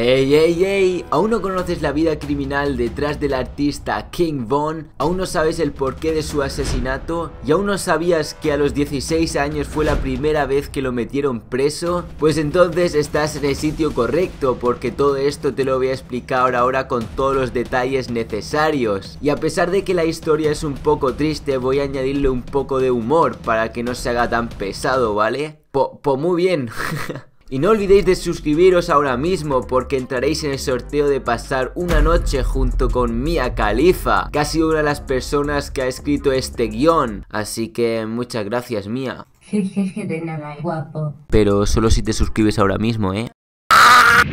¡Ey, ey, ey! ¿Aún no conoces la vida criminal detrás del artista King Von? ¿Aún no sabes el porqué de su asesinato? ¿Y aún no sabías que a los 16 años fue la primera vez que lo metieron preso? Pues entonces estás en el sitio correcto, porque todo esto te lo voy a explicar ahora con todos los detalles necesarios. Y a pesar de que la historia es un poco triste, voy a añadirle un poco de humor para que no se haga tan pesado, ¿vale? Pues muy bien. Y no olvidéis de suscribiros ahora mismo, porque entraréis en el sorteo de pasar una noche junto con Mia Khalifa, que ha sido una de las personas que ha escrito este guión. Así que muchas gracias, Mia. Jejeje, de nada, guapo. Pero solo si te suscribes ahora mismo, ¿eh?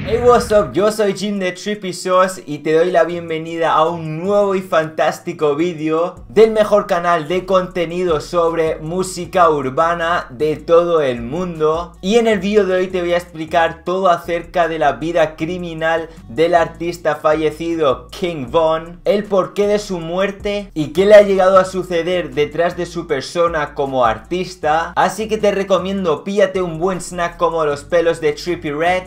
Hey, what's up, yo soy Jim de Trippy Sauce y te doy la bienvenida a un nuevo y fantástico vídeo del mejor canal de contenido sobre música urbana de todo el mundo. Y en el vídeo de hoy te voy a explicar todo acerca de la vida criminal del artista fallecido King Von, el porqué de su muerte y qué le ha llegado a suceder detrás de su persona como artista. Así que te recomiendo, píllate un buen snack como los pelos de Trippie Redd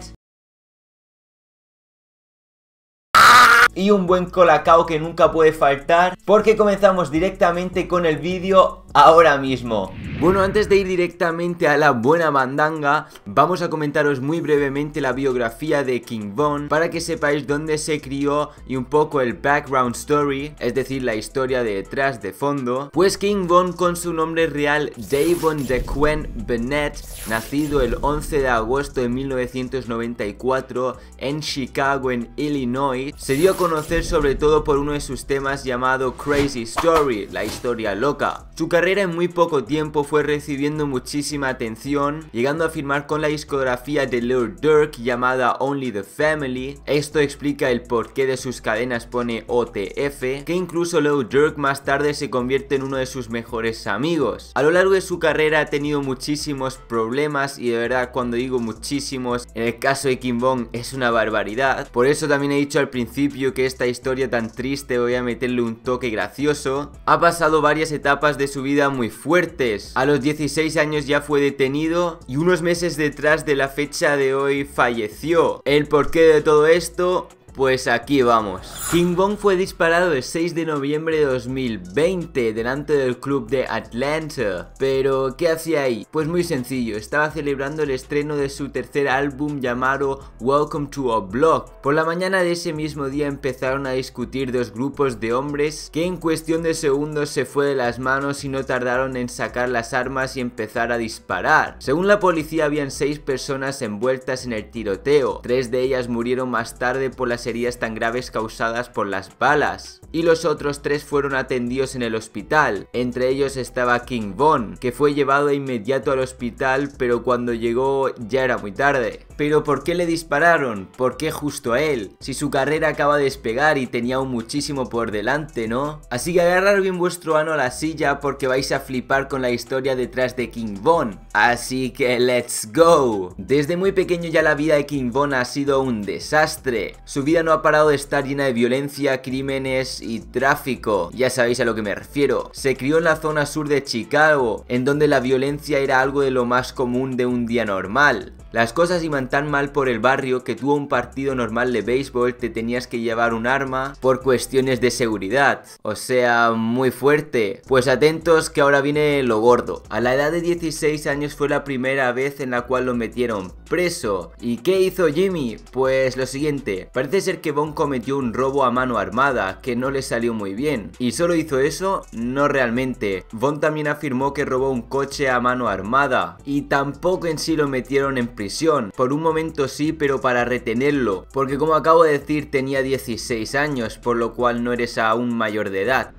y un buen colacao que nunca puede faltar, porque comenzamos directamente con el vídeo ahora mismo. Bueno, antes de ir directamente a la buena mandanga, vamos a comentaros muy brevemente la biografía de King Von, para que sepáis dónde se crió y un poco el background story, es decir, la historia de detrás de fondo. Pues King Von, con su nombre real Davon Dequan Bennett, nacido el 11 de agosto de 1994 en Chicago, en Illinois, se dio a conocer sobre todo por uno de sus temas llamado Crazy Story, la historia loca. Su carrera en muy poco tiempo fue recibiendo muchísima atención, llegando a firmar con la discografía de Lil Durk llamada Only The Family. Esto explica el porqué de sus cadenas, pone OTF, que incluso Lil Durk más tarde se convierte en uno de sus mejores amigos. A lo largo de su carrera ha tenido muchísimos problemas, y de verdad, cuando digo muchísimos, en el caso de King Von es una barbaridad. Por eso también he dicho al principio que esta historia tan triste voy a meterle un toque gracioso. Ha pasado varias etapas de su vida muy fuertes. A los 16 años ya fue detenido y unos meses detrás de la fecha de hoy falleció. El porqué de todo esto, pues aquí vamos. King Von fue disparado el 6 de noviembre de 2020 delante del club de Atlanta. Pero ¿qué hacía ahí? Pues muy sencillo, estaba celebrando el estreno de su tercer álbum llamado Welcome to our Block. Por la mañana de ese mismo día empezaron a discutir dos grupos de hombres, que en cuestión de segundos se fue de las manos y no tardaron en sacar las armas y empezar a disparar. Según la policía, habían 6 personas envueltas en el tiroteo. 3 de ellas murieron más tarde por las heridas tan graves causadas por las balas, y los otros 3 fueron atendidos en el hospital. Entre ellos estaba King Von, que fue llevado de inmediato al hospital, pero cuando llegó ya era muy tarde. Pero ¿por qué le dispararon? ¿Por qué justo a él? Si su carrera acaba de despegar y tenía aún muchísimo por delante, ¿no? Así que agarrar bien vuestro ano a la silla, porque vais a flipar con la historia detrás de King Von. Así que let's go. Desde muy pequeño ya la vida de King Von ha sido un desastre. Su vida no ha parado de estar llena de violencia, crímenes y tráfico. Ya sabéis a lo que me refiero. Se crió en la zona sur de Chicago, en donde la violencia era algo de lo más común de un día normal. Las cosas iban tan mal por el barrio que tuvo un partido normal de béisbol te tenías que llevar un arma por cuestiones de seguridad. O sea, muy fuerte. Pues atentos, que ahora viene lo gordo. A la edad de 16 años fue la primera vez en la cual lo metieron preso. ¿Y qué hizo Jimmy? Pues lo siguiente. Parece ser que Von cometió un robo a mano armada, que no le salió muy bien. ¿Y solo hizo eso? No realmente. Von también afirmó que robó un coche a mano armada, y tampoco en sí lo metieron en prisión. Por un momento sí, pero para retenerlo, porque como acabo de decir tenía 16 años, por lo cual no eres aún mayor de edad.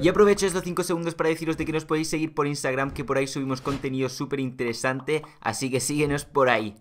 Y aprovecho estos 5 segundos para deciros de que nos podéis seguir por Instagram, que por ahí subimos contenido súper interesante, así que síguenos por ahí.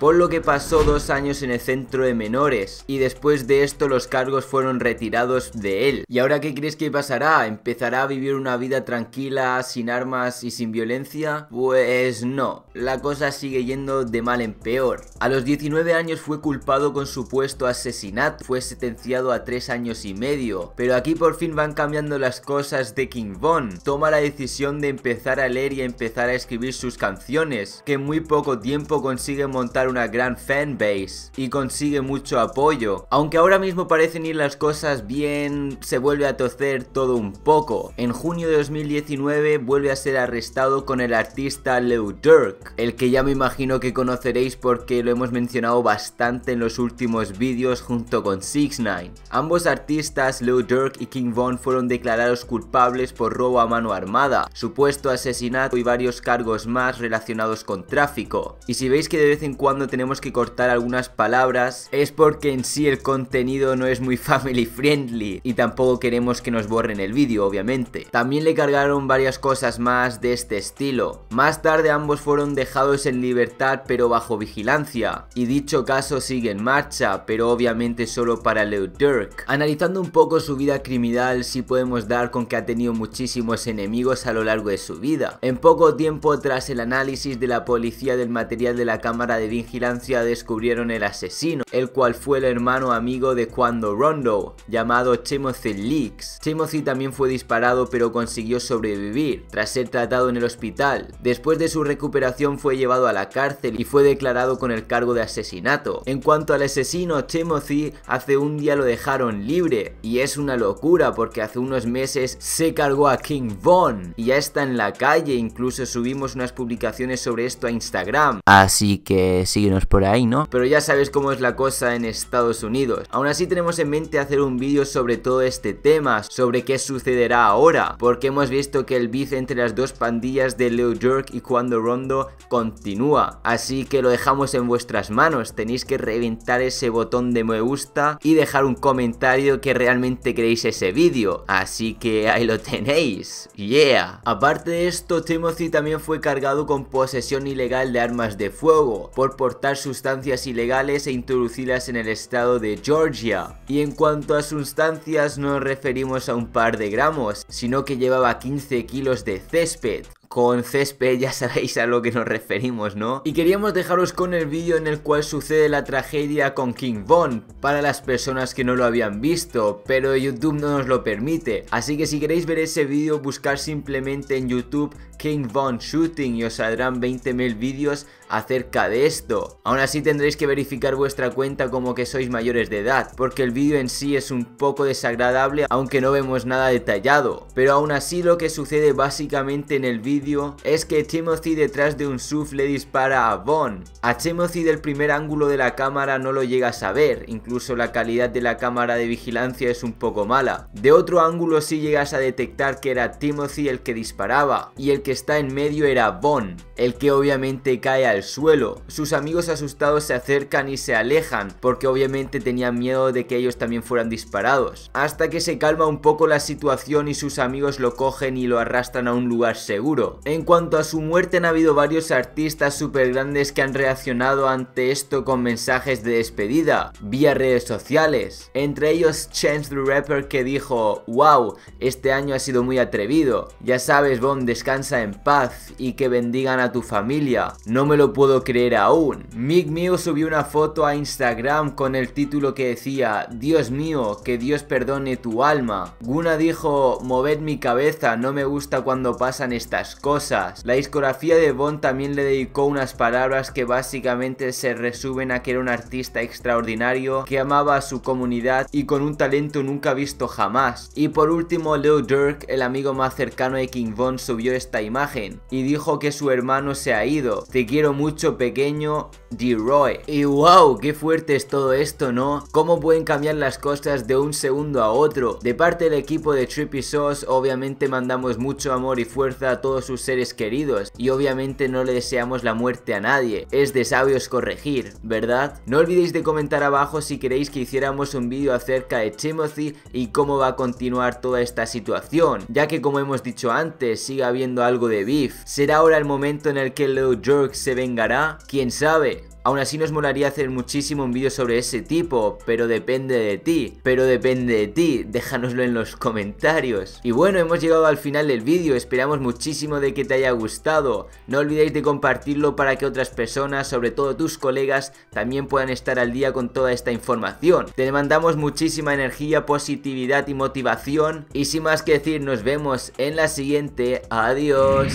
Por lo que pasó 2 años en el centro de menores, y después de esto los cargos fueron retirados de él. ¿Y ahora qué crees que pasará? ¿Empezará a vivir una vida tranquila, sin armas y sin violencia? Pues no, la cosa sigue yendo de mal en peor. A los 19 años fue culpado con supuesto asesinato, fue sentenciado a 3 años y medio. Pero aquí por fin van cambiando las cosas de King Von. Toma la decisión de empezar a leer y a empezar a escribir sus canciones, que en muy poco tiempo consigue montar crear una gran fanbase y consigue mucho apoyo. Aunque ahora mismo parecen ir las cosas bien, se vuelve a torcer todo un poco. En junio de 2019 vuelve a ser arrestado con el artista Lil Durk, el que ya me imagino que conoceréis porque lo hemos mencionado bastante en los últimos vídeos junto con 6ix9ine. Ambos artistas, Lil Durk y King Von, fueron declarados culpables por robo a mano armada, supuesto asesinato y varios cargos más relacionados con tráfico. Y si veis que de vez en cuando tenemos que cortar algunas palabras, es porque en sí el contenido no es muy family friendly y tampoco queremos que nos borren el vídeo, obviamente. También le cargaron varias cosas más de este estilo. Más tarde ambos fueron dejados en libertad pero bajo vigilancia, y dicho caso sigue en marcha, pero obviamente solo para Lil Durk. Analizando un poco su vida criminal, sí podemos dar con que ha tenido muchísimos enemigos a lo largo de su vida. En poco tiempo, tras el análisis de la policía del material de la cámara de vigilancia, descubrieron el asesino, el cual fue el hermano amigo de Quando Rondo, llamado Timothy Leakes. Timothy también fue disparado pero consiguió sobrevivir tras ser tratado en el hospital. Después de su recuperación fue llevado a la cárcel y fue declarado con el cargo de asesinato. En cuanto al asesino Timothy, hace un día lo dejaron libre, y es una locura porque hace unos meses se cargó a King Von y ya está en la calle. Incluso subimos unas publicaciones sobre esto a Instagram, así que síguenos por ahí, ¿no? Pero ya sabes cómo es la cosa en Estados Unidos. Aún así tenemos en mente hacer un vídeo sobre todo este tema, sobre qué sucederá ahora, porque hemos visto que el beef entre las dos pandillas de Lil Durk y Quando Rondo continúa, así que lo dejamos en vuestras manos. Tenéis que reventar ese botón de me gusta y dejar un comentario que realmente creéis ese vídeo, así que ahí lo tenéis, yeah. Aparte de esto, Timothy también fue cargado con posesión ilegal de armas de fuego, por portar sustancias ilegales e introducirlas en el estado de Georgia. Y en cuanto a sustancias, no nos referimos a un par de gramos, sino que llevaba 15 kilos de césped. Con césped ya sabéis a lo que nos referimos, ¿no? Y queríamos dejaros con el vídeo en el cual sucede la tragedia con King Von, para las personas que no lo habían visto, pero YouTube no nos lo permite. Así que si queréis ver ese vídeo, buscar simplemente en YouTube King Von Shooting y os saldrán 20.000 vídeos acerca de esto. Aún así tendréis que verificar vuestra cuenta como que sois mayores de edad, porque el vídeo en sí es un poco desagradable, aunque no vemos nada detallado. Pero aún así lo que sucede básicamente en el vídeo es que Timothy, detrás de un SUV, le dispara a Von. A Timothy del primer ángulo de la cámara no lo llegas a ver, incluso la calidad de la cámara de vigilancia es un poco mala. De otro ángulo sí llegas a detectar que era Timothy el que disparaba, y el que está en medio era Von, el que obviamente cae al suelo. Sus amigos asustados se acercan y se alejan, porque obviamente tenían miedo de que ellos también fueran disparados. Hasta que se calma un poco la situación y sus amigos lo cogen y lo arrastran a un lugar seguro. En cuanto a su muerte, han habido varios artistas super grandes que han reaccionado ante esto con mensajes de despedida vía redes sociales. Entre ellos Chance the Rapper, que dijo: "Wow, este año ha sido muy atrevido. Ya sabes, Von, descansa en paz y que bendigan a tu familia. No me lo puedo creer aún." Mick Mill subió una foto a Instagram con el título que decía: "Dios mío, que Dios perdone tu alma." Guna dijo: "Moved mi cabeza, no me gusta cuando pasan estas cosas." La discografía de Von también le dedicó unas palabras que básicamente se resumen a que era un artista extraordinario, que amaba a su comunidad y con un talento nunca visto jamás. Y por último, Lil Durk, el amigo más cercano de King Von, subió esta imagen y dijo que su hermano se ha ido. "Te quiero mucho, pequeño D-Roy." Y wow, qué fuerte es todo esto, ¿no? Cómo pueden cambiar las cosas de un segundo a otro. De parte del equipo de Trippy Sauce, obviamente mandamos mucho amor y fuerza a todos sus seres queridos, y obviamente no le deseamos la muerte a nadie. Es de sabios corregir, ¿verdad? No olvidéis de comentar abajo si queréis que hiciéramos un vídeo acerca de Timothy y cómo va a continuar toda esta situación, ya que como hemos dicho antes, sigue habiendo algo de beef. ¿Será ahora el momento en el que Lil Durk se vengará? ¿Quién sabe? Aún así nos molaría hacer muchísimo un vídeo sobre ese tipo, pero depende de ti. Déjanoslo en los comentarios. Y bueno, hemos llegado al final del vídeo. Esperamos muchísimo de que te haya gustado. No olvidéis de compartirlo para que otras personas, sobre todo tus colegas, también puedan estar al día con toda esta información. Te mandamos muchísima energía, positividad y motivación. Y sin más que decir, nos vemos en la siguiente. Adiós.